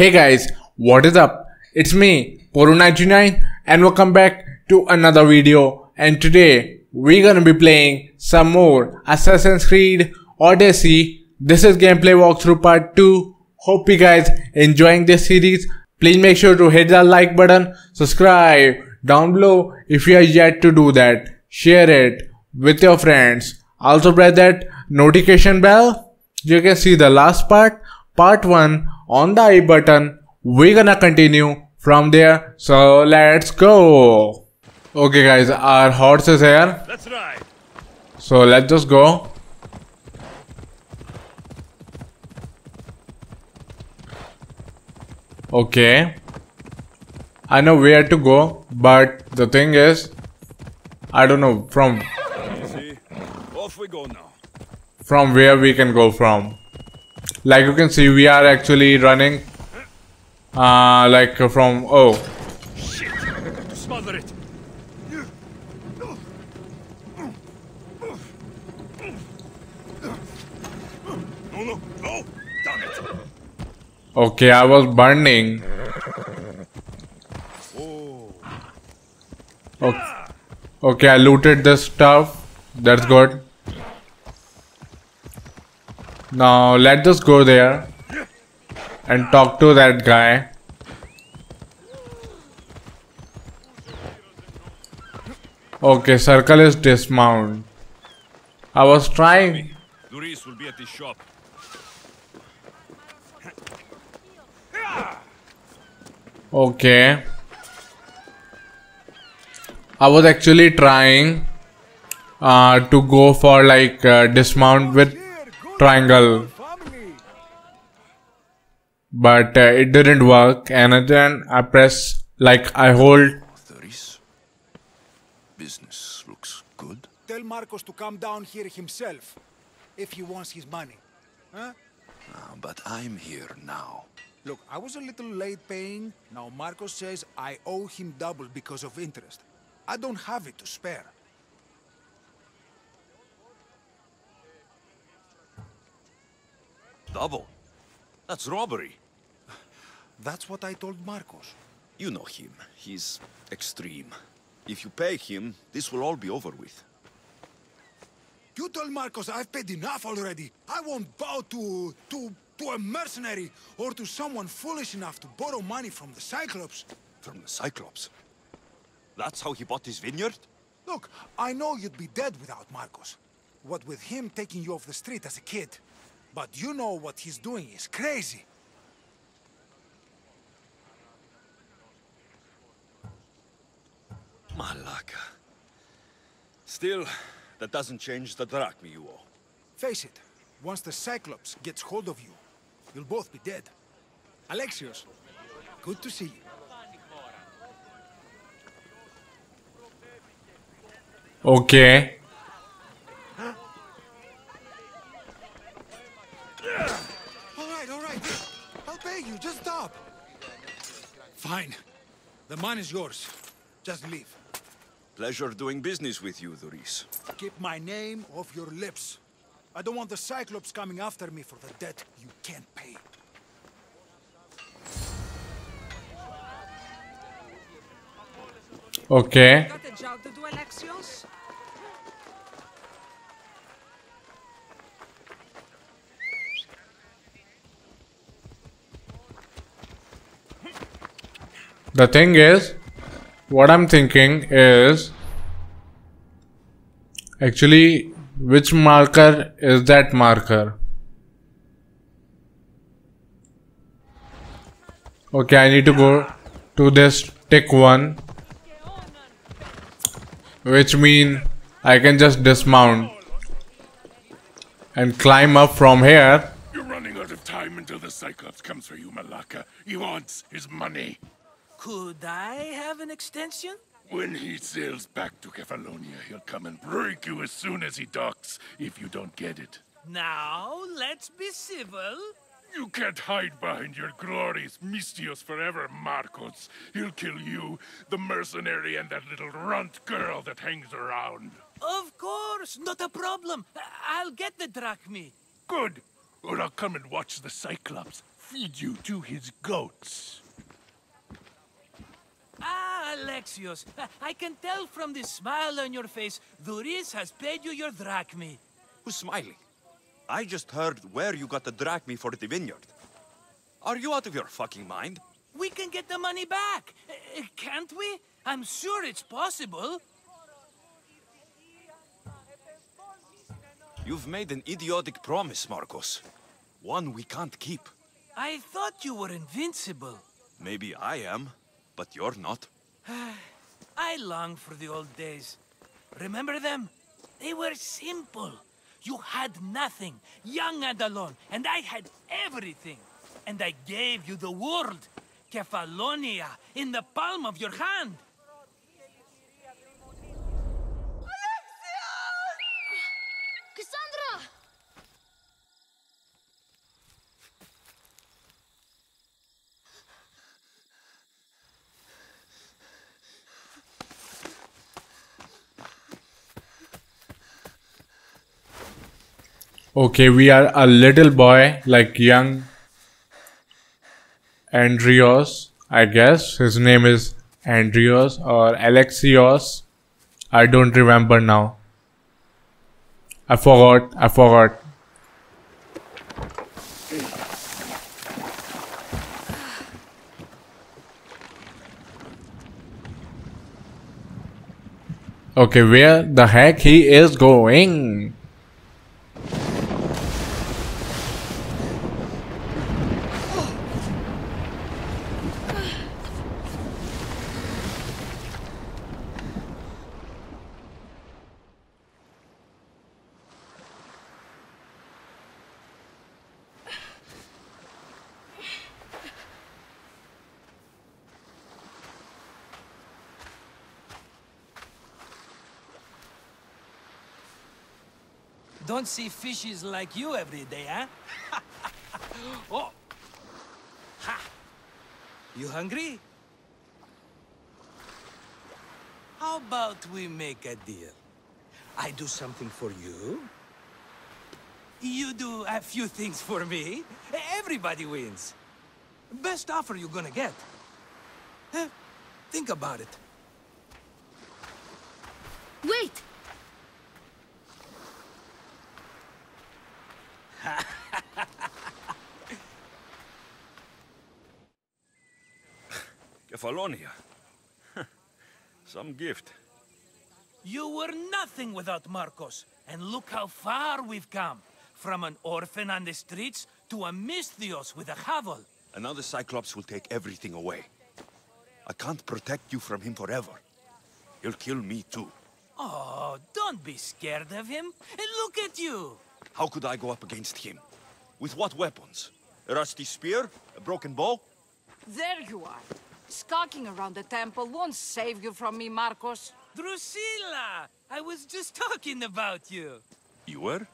Hey guys, what is up? It's me, Poru99, and welcome back to another video. And today we're gonna be playing some more Assassin's Creed Odyssey. This is gameplay walkthrough part 2. Hope you guys enjoying this series. Please make sure to hit that like button, subscribe down below if you are yet to do that, share it with your friends. Also press that notification bell. You can see the last part 1 on the I button. We're gonna continue from there, so let's go. Okay guys, our horse is here. Let's ride. So let's just go. Okay, I know where to go, but the thing is, I don't know from off we go now. From where we can go from. Like you can see, we are actually running like from, oh shit, smother it. No, damn it. Okay, I was burning. Okay, I looted this stuff. That's good. Now let's just go there and talk to that guy. Okay, circle is dismount. I was trying. Duris will be at the shop. Okay. I was actually trying to go for like dismount with triangle, but it didn't work, and then I press, like I hold. Business looks good. Tell Markos to come down here himself if he wants his money. Huh? But I'm here now. Look, I was a little late paying. Now Markos says I owe him double because of interest. I don't have it to spare. Double? That's robbery. That's what I told Markos. You know him. He's extreme. If you pay him, this will all be over with. You told Markos I've paid enough already. I won't bow to a mercenary or to someone foolish enough to borrow money from the Cyclops. From the Cyclops? That's how he bought his vineyard? Look, I know you'd be dead without Markos. What with him taking you off the street as a kid. But you know what he's doing is crazy. Malaka. Still, that doesn't change the drachma you owe. Face it, once the Cyclops gets hold of you, you'll both be dead. Alexios, good to see you. Okay. All right. I'll pay you. Just stop. Fine. The money's yours. Just leave. Pleasure doing business with you, Doris. Keep my name off your lips. I don't want the Cyclops coming after me for the debt you can't pay. Okay. Got a job to do, Alexios? The thing is, what I'm thinking is, actually, which marker is that marker? Okay, I need to go to this tick one, which means I can just dismount and climb up from here. You're running out of time until the Cyclops comes for you, Malaka. He wants his money. Could I have an extension? When he sails back to Cephalonia, he'll come and break you as soon as he docks, if you don't get it. Now, let's be civil. You can't hide behind your glories, Mistios forever, Markos. He'll kill you, the mercenary, and that little runt girl that hangs around. Of course, not a problem. I'll get the drachmi. Good, or I'll come and watch the Cyclops feed you to his goats. Ah, Alexios, I can tell from the smile on your face, Duris has paid you your drachmi. Who's smiling? I just heard where you got the drachmi for the vineyard. Are you out of your fucking mind? We can get the money back, can't we? I'm sure it's possible. You've made an idiotic promise, Markos. One we can't keep. I thought you were invincible. Maybe I am, but you're not. I long for the old days. Remember them? They were simple. You had nothing, young and alone, and I had everything. And I gave you the world, Cephalonia, in the palm of your hand. Okay, we are a little boy, like young Andreos, I guess. His name is Andreos or Alexios. I don't remember now. I forgot. Okay, where the heck he is going? Don't see fishes like you every day, huh? Oh. Ha. You hungry? How about we make a deal? I do something for you. You do a few things for me. Everybody wins. Best offer you're gonna get. Huh? Think about it. Wait! Cephalonia. Some gift. You were nothing without Markos, and look how far we've come. From an orphan on the streets to a Mistios with a hovel. Another Cyclops will take everything away. I can't protect you from him forever. He'll kill me too. Oh, don't be scared of him. Look at you. How could I go up against him? With what weapons? A rusty spear? A broken bow? There you are. Skulking around the temple won't save you from me, Markos. Drusilla! I was just talking about you. You were?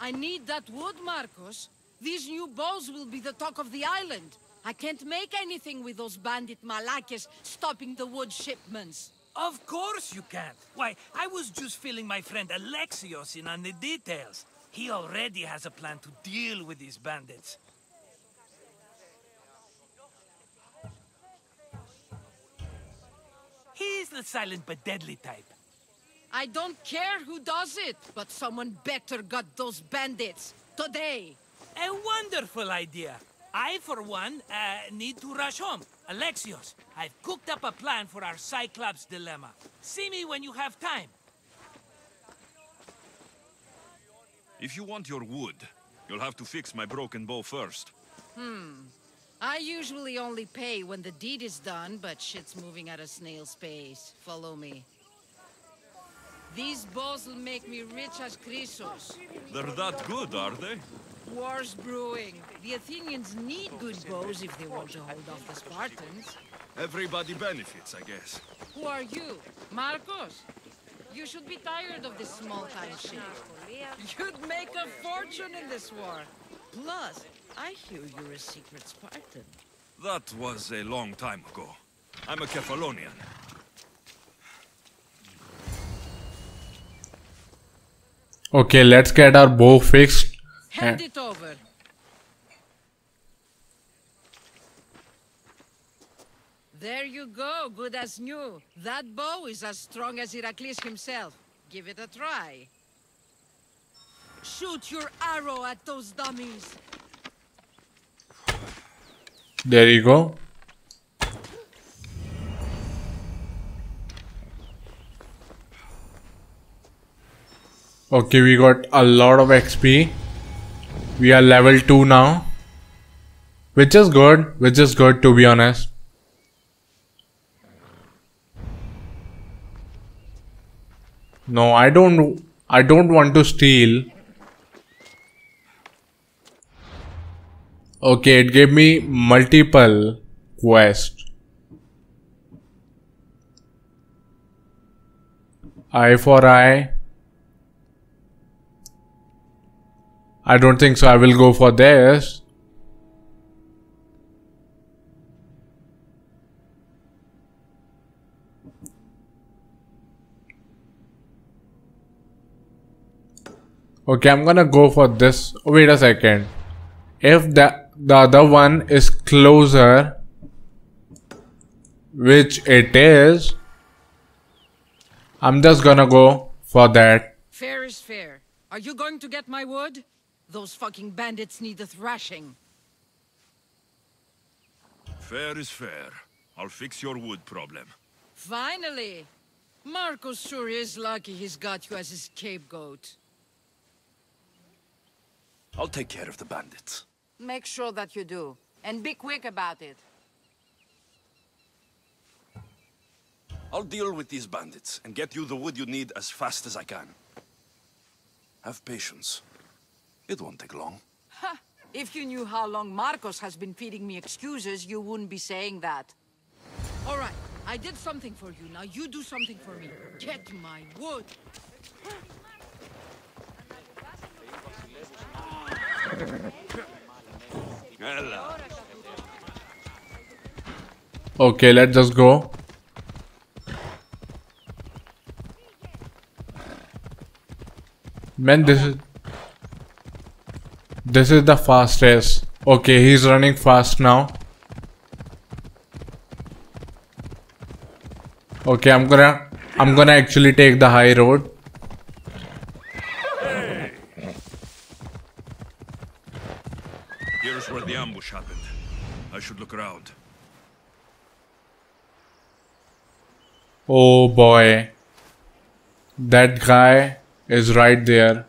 I need that wood, Markos. These new bows will be the talk of the island. I can't make anything with those bandit malakes stopping the wood shipments. Of course you can't. Why, I was just filling my friend Alexios in on the details. He already has a plan to deal with these bandits. He's the silent but deadly type. I don't care who does it, but someone better got those bandits today. A wonderful idea. I, for one, need to rush home. Alexios, I've cooked up a plan for our Cyclops dilemma. See me when you have time. If you want your wood, you'll have to fix my broken bow first. I usually only pay when the deed is done, but shit's moving at a snail's pace. Follow me. These bows will make me rich as Chrysos. They're that good, are they? War's brewing. The Athenians need good bows if they want to hold off the Spartans. Everybody benefits, I guess. Who are you? Markos? You should be tired of this small-time shit. You'd make a fortune in this war. Plus, I hear you're a secret Spartan. That was a long time ago. I'm a Cephalonian. Okay, let's get our bow fixed. Hand it over. There you go, good as new. That bow is as strong as Heracles himself. Give it a try. Shoot your arrow at those dummies. There you go. Okay, we got a lot of XP. We are level 2 now. Which is good to be honest. No, I don't want to steal. Okay, it gave me multiple quests. Eye for eye. I don't think so. I will go for this. Okay, I'm gonna go for this. Oh, wait a second. If the other one is closer, which it is, I'm just gonna go for that. Fair is fair. Are you going to get my wood? Those fucking bandits need a thrashing. Fair is fair. I'll fix your wood problem. Finally! Markos sure is lucky he's got you as his scapegoat. I'll take care of the bandits. Make sure that you do, and be quick about it. I'll deal with these bandits and get you the wood you need as fast as I can. Have patience. It won't take long. Ha! If you knew how long Markos has been feeding me excuses, you wouldn't be saying that. All right, I did something for you. Now you do something for me. Get my wood. Okay, let's just go. Man, this is the fastest. Okay, he's running fast now. Okay, I'm gonna actually take the high road. Here's where the ambush happened. I should look around. Oh boy. That guy is right there.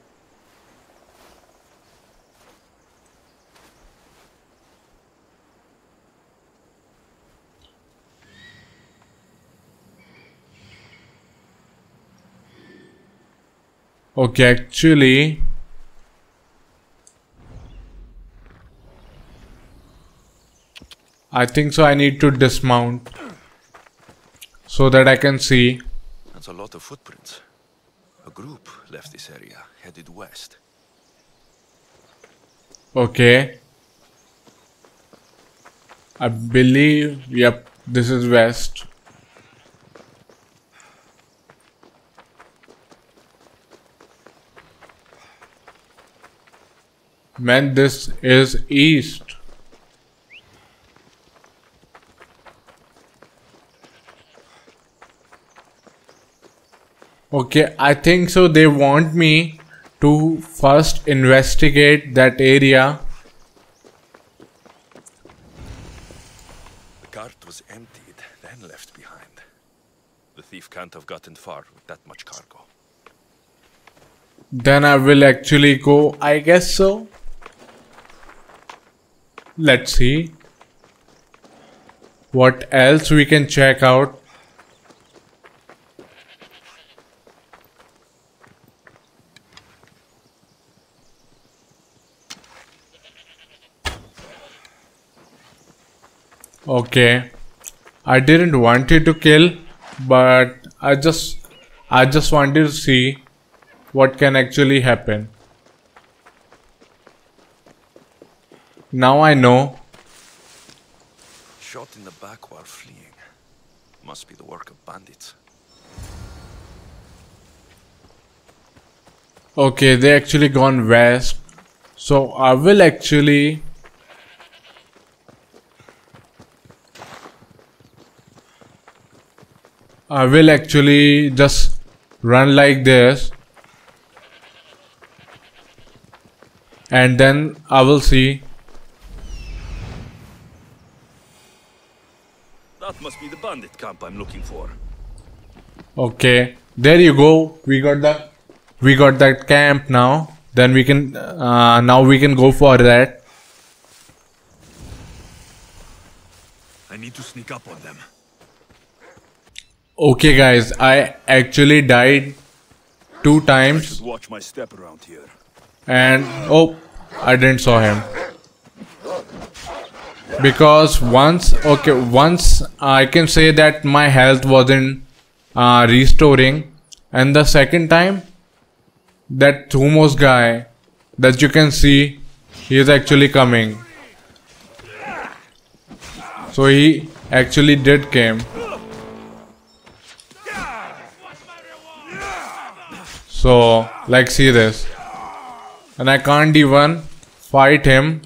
Okay, actually, I think so. I need to dismount so that I can see. That's a lot of footprints. A group left this area, headed west. Okay. I believe, yep, this is west. Man, this is east. Okay, I think so they want me to first investigate that area. The cart was emptied, then left behind. The thief can't have gotten far with that much cargo. Then I will actually go, I guess so. Let's see what else we can check out. Okay, I didn't want it to kill, but I just wanted to see what can actually happen. Now I know. Shot in the back while fleeing. Must be the work of bandits. Okay, they actually gone west. So I will actually I will actually just run like this, and then I will see. That must be the bandit camp I'm looking for. Okay, there you go. We got that camp now. Then we can now we can go for that. I need to sneak up on them. Okay guys, I actually died 2 times. I should watch my step around here. And oh, I didn't saw him. Because once I can say that my health wasn't restoring, and the second time that Thymos guy that you can see, he is actually coming. So he actually did came. So like, see this, and I can't even fight him.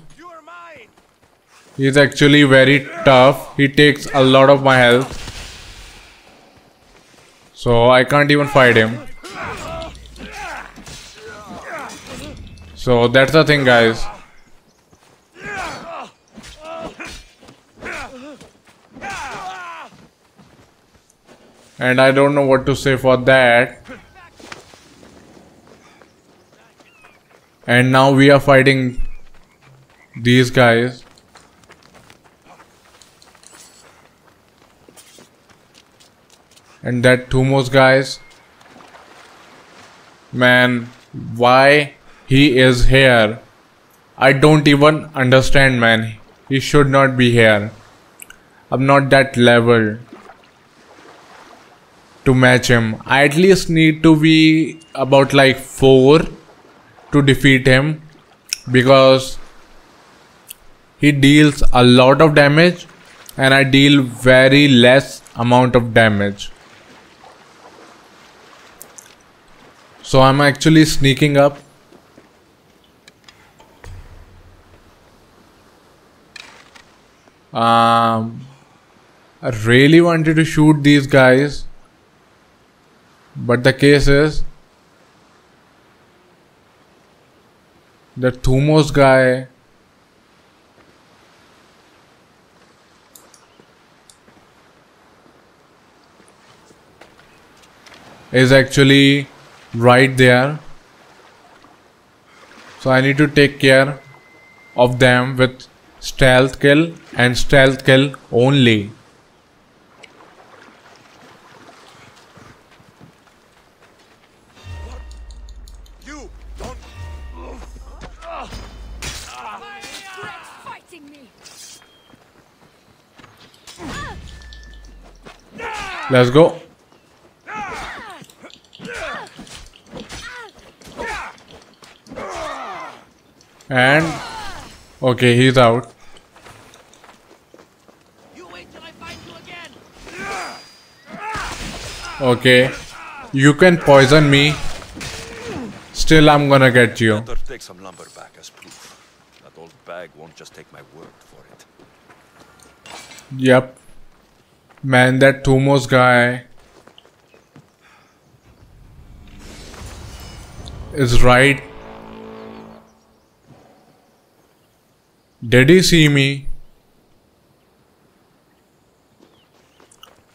He's actually very tough. He takes a lot of my health. So I can't even fight him. So that's the thing, guys. And I don't know what to say for that. And now we are fighting these guys. And that Thymos guys, man, why he is here? I don't even understand, man. He should not be here. I'm not that level to match him. I at least need to be about like 4 to defeat him, because he deals a lot of damage and I deal very less amount of damage. So I'm actually sneaking up. I really wanted to shoot these guys, but the case is the Thymos guy, is actually right there, so I need to take care of them with stealth kill and stealth kill only. You don't fighting me. Let's go. And okay, he's out. You wait till I find you again. Okay, you can poison me. Still, I'm gonna get you. Better take some lumber back as proof. That old bag won't just take my word for it. Yep, man, that Thymos guy is right. Did he see me?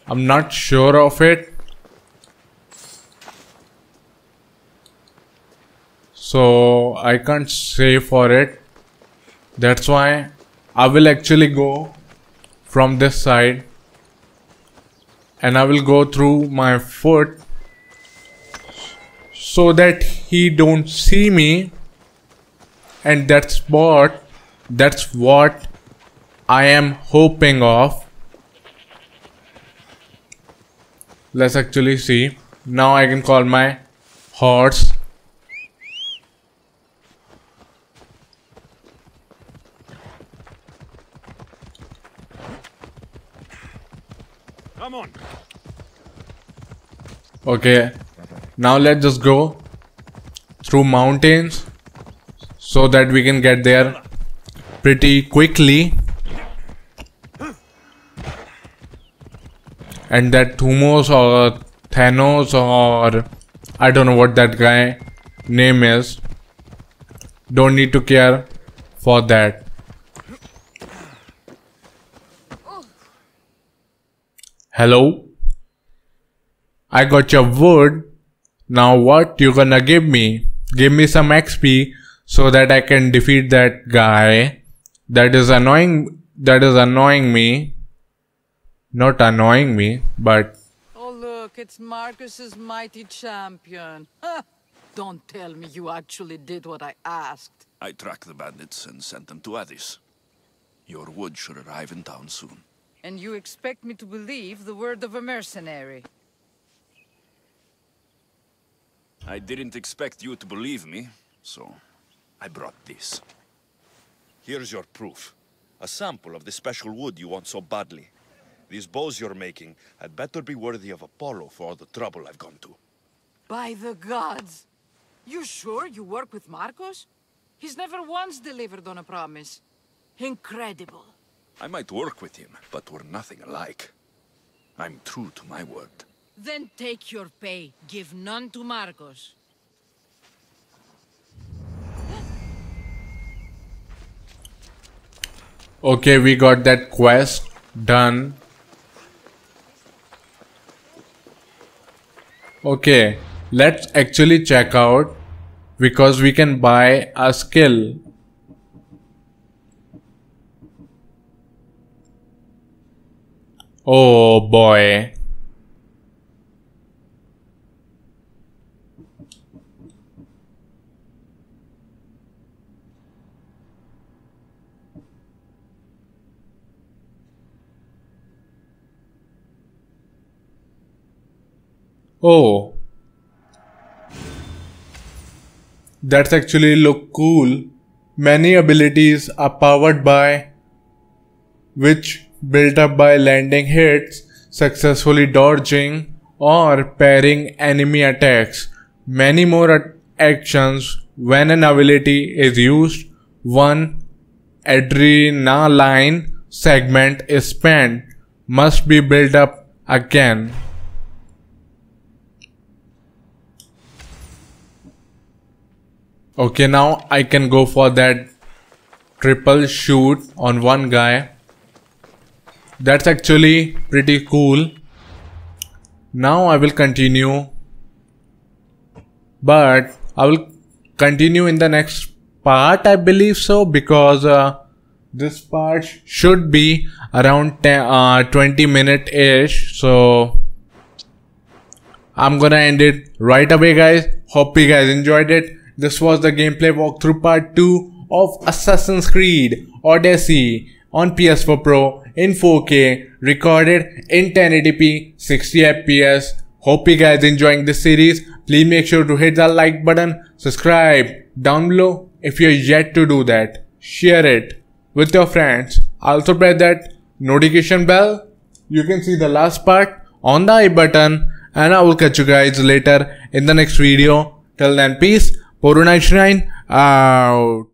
I'm not sure of it. So I can't say for it. That's why I will actually go from this side. And I will go through my foot, so that he don't see me. And that spot, that's what I am hoping of. Let's actually see. Now I can call my horse. Come on. Okay. Now let's just go through mountains, so that we can get there pretty quickly. and that Thymos or Thanos or I don't know what that guy name is. Don't need to care for that. Hello? I got your wood. Now what you gonna give me? Give me some XP so that I can defeat that guy. That is annoying me. Not annoying me, but... Oh look, it's Markos's mighty champion. Huh. Don't tell me you actually did what I asked. I tracked the bandits and sent them to Addis. Your wood should arrive in town soon. And you expect me to believe the word of a mercenary? I didn't expect you to believe me, so I brought this. Here's your proof. A sample of the special wood you want so badly. These bows you're making had better be worthy of Apollo for all the trouble I've gone to. By the gods! You sure you work with Markos? He's never once delivered on a promise. Incredible. I might work with him, but we're nothing alike. I'm true to my word. Then take your pay. Give none to Markos. Okay, we got that quest done. Okay, let's actually check out because we can buy a skill. Oh boy. Oh, that's actually look cool. Many abilities are powered by which built up by landing hits, successfully dodging or parrying enemy attacks. Many more actions when an ability is used. One adrenaline segment is spent, must be built up again. Okay, now I can go for that triple shoot on one guy. That's actually pretty cool. Now I will continue. But I will continue in the next part, I believe so, because this part should be around 20-minute-ish. So I'm gonna end it right away, guys. Hope you guys enjoyed it. This was the gameplay walkthrough part 2 of Assassin's Creed Odyssey on PS4 Pro in 4K, recorded in 1080p 60fps. Hope you guys enjoying this series. Please make sure to hit that like button, subscribe down below if you're yet to do that, share it with your friends. Also press that notification bell. You can see the last part on the I button, and I will catch you guys later in the next video. Till then, peace. Poru99 out.